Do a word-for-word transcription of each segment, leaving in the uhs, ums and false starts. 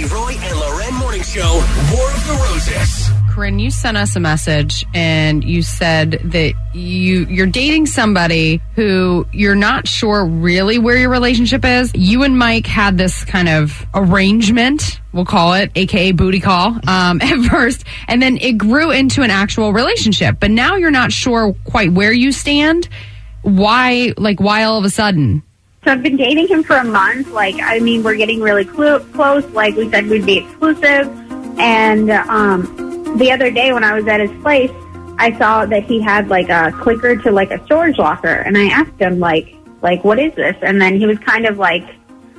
Maney Roy and Lauren Morning Show, War of the Roses. Corinne, you sent us a message and you said that you, you're dating somebody who you're not sure really where your relationship is. You and Mike had this kind of arrangement, we'll call it, a k a booty call, um, at first. And then it grew into an actual relationship. But now you're not sure quite where you stand. Why, like, why all of a sudden? So I've been dating him for a month. Like, I mean, we're getting really cl- close. Like we said, we'd be exclusive. And um, the other day when I was at his place, I saw that he had like a clicker to like a storage locker. And I asked him like, like, what is this? And then he was kind of like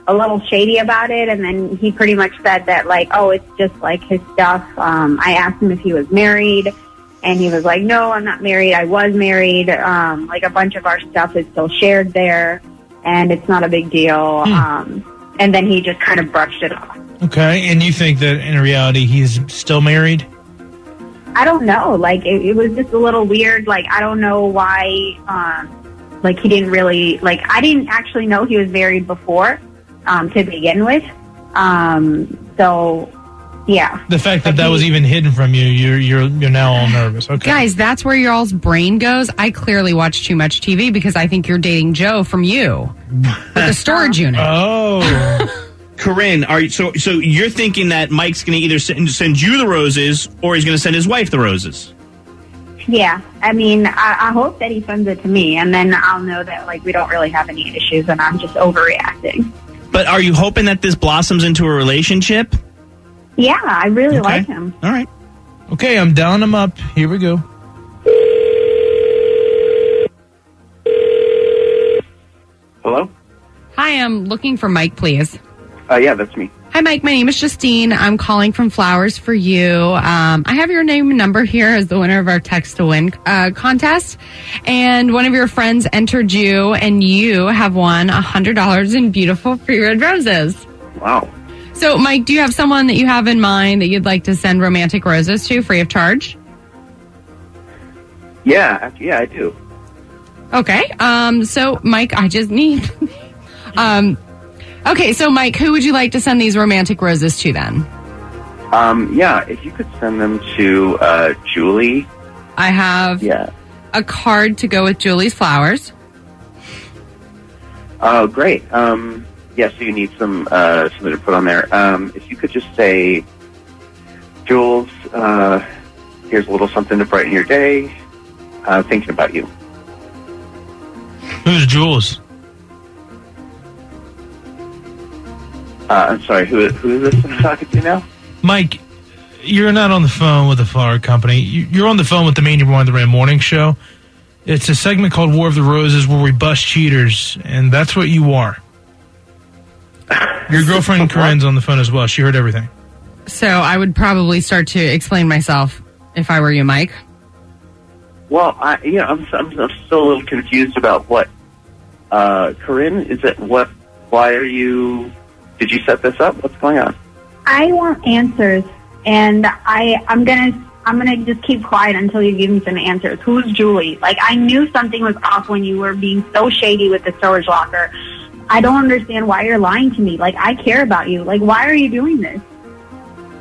a little shady about it. And then he pretty much said that like, oh, it's just like his stuff. Um, I asked him if he was married. And he was like, no, I'm not married. I was married. Um, like a bunch of our stuff is still shared there. And it's not a big deal. Mm. Um, and then he just kind of brushed it off. Okay. And you think that in reality he's still married? I don't know. Like, it, it was just a little weird. Like, I don't know why, um, like, he didn't really, like, I didn't actually know he was married before um, to begin with. Um, so... Yeah. The fact that that was even hidden from you, you're you're you're now all nervous. Okay. Guys, that's where your all's brain goes. I clearly watch too much T V because I think you're dating Joe from You. With the storage unit. Oh. Corinne, are you, so so you're thinking that Mike's going to either send, send you the roses or he's going to send his wife the roses? Yeah. I mean, I, I hope that he sends it to me, and then I'll know that like we don't really have any issues and I'm just overreacting. But are you hoping that this blossoms into a relationship? Yeah, I really okay. like him. All right. Okay, I'm dialing him up. Here we go. Hello? Hi, I'm looking for Mike, please. Uh, yeah, that's me. Hi, Mike. My name is Justine. I'm calling from Flowers for You. Um, I have your name and number here as the winner of our Text to Win uh, contest. And one of your friends entered you, and you have won one hundred dollars in beautiful pre-red roses. Wow. So, Mike, do you have someone that you have in mind that you'd like to send romantic roses to free of charge? Yeah, yeah, I do. Okay. Um, so, Mike, I just need... um, okay, so, Mike, who would you like to send these romantic roses to then? Um, yeah, if you could send them to uh, Julie. I have yeah. a card to go with Julie's flowers. Oh, great. Um... Yes, yeah, so you need some uh, something to put on there. Um, if you could just say, Jules, uh, here's a little something to brighten your day. I'm uh, thinking about you. Who's Jules? Uh, I'm sorry, who, who is this I'm talking to now? Mike, you're not on the phone with the flower company. You're on the phone with the Maney Roy and Lauren Morning Show. It's a segment called War of the Roses where we bust cheaters, and that's what you are. Your girlfriend Corinne's on the phone as well. She heard everything. So I would probably start to explain myself if I were you, Mike. Well, I, you know, I'm, I'm, I'm still a little confused about what uh, Corinne is. It what? Why are you? Did you set this up? What's going on? I want answers, and I I'm gonna I'm gonna just keep quiet until you give me some answers. Who's Julie? Like, I knew something was off when you were being so shady with the storage locker. I don't understand why you're lying to me. Like, I care about you. Like, why are you doing this?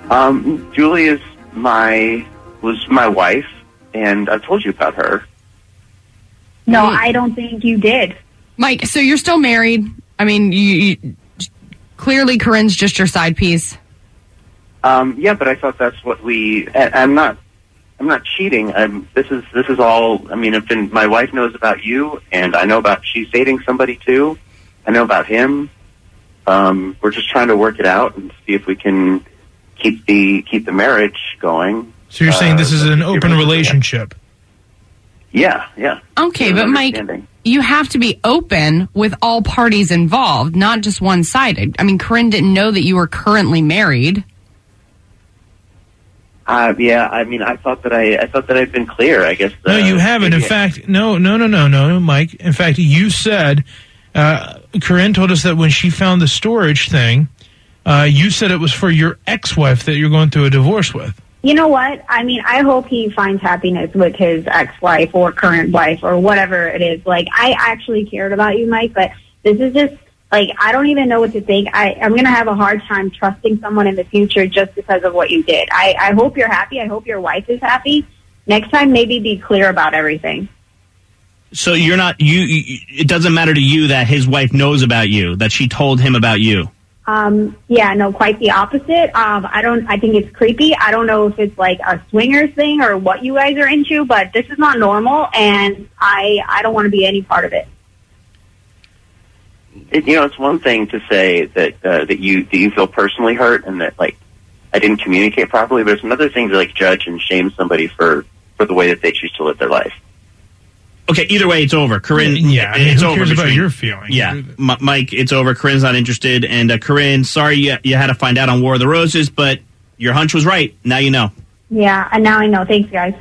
Um, Julie is my, was my wife, and I've told you about her. No, Mike. I don't think you did. Mike, so you're still married. I mean, you, you clearly Corinne's just your side piece. Um, yeah, but I thought that's what we, I, I'm not, I'm not cheating. I'm, this is, this is all, I mean, I've been, my wife knows about you, and I know about, she's dating somebody too. I know about him. Um, we're just trying to work it out and see if we can keep the keep the marriage going. So you're uh, saying this is an open relationship? Yeah, yeah. Okay, but Mike, you have to be open with all parties involved, not just one-sided. I mean, Corinne didn't know that you were currently married. Uh, yeah, I mean, I thought that I, I thought that I'd been clear. I guess. No, you haven't. In fact, no, no, no, no, no, Mike. In fact, you said. Uh, Corinne told us that when she found the storage thing, uh, you said it was for your ex-wife that you're going through a divorce with. You know what? I mean, I hope he finds happiness with his ex-wife or current wife or whatever it is. Like, I actually cared about you, Mike, but this is just like, I don't even know what to think. I, I'm going to have a hard time trusting someone in the future just because of what you did. I, I hope you're happy. I hope your wife is happy. Next time, maybe be clear about everything. So you're not, you, you, it doesn't matter to you that his wife knows about you, that she told him about you? Um, yeah, no, quite the opposite. Um, I don't, I think it's creepy. I don't know if it's like a swingers thing or what you guys are into, but this is not normal, and I, I don't want to be any part of it. It, you know, it's one thing to say that, uh, that you, that you feel personally hurt and that, like, I didn't communicate properly, but it's another thing to, like, judge and shame somebody for, for the way that they choose to live their life. Okay, either way, it's over. Corinne, yeah, I mean, it's who cares over. About your feelings? Yeah, M- Mike, it's over. Corinne's not interested. And uh, Corinne, sorry you, you had to find out on War of the Roses, but your hunch was right. Now you know. Yeah, and now I know. Thanks, guys.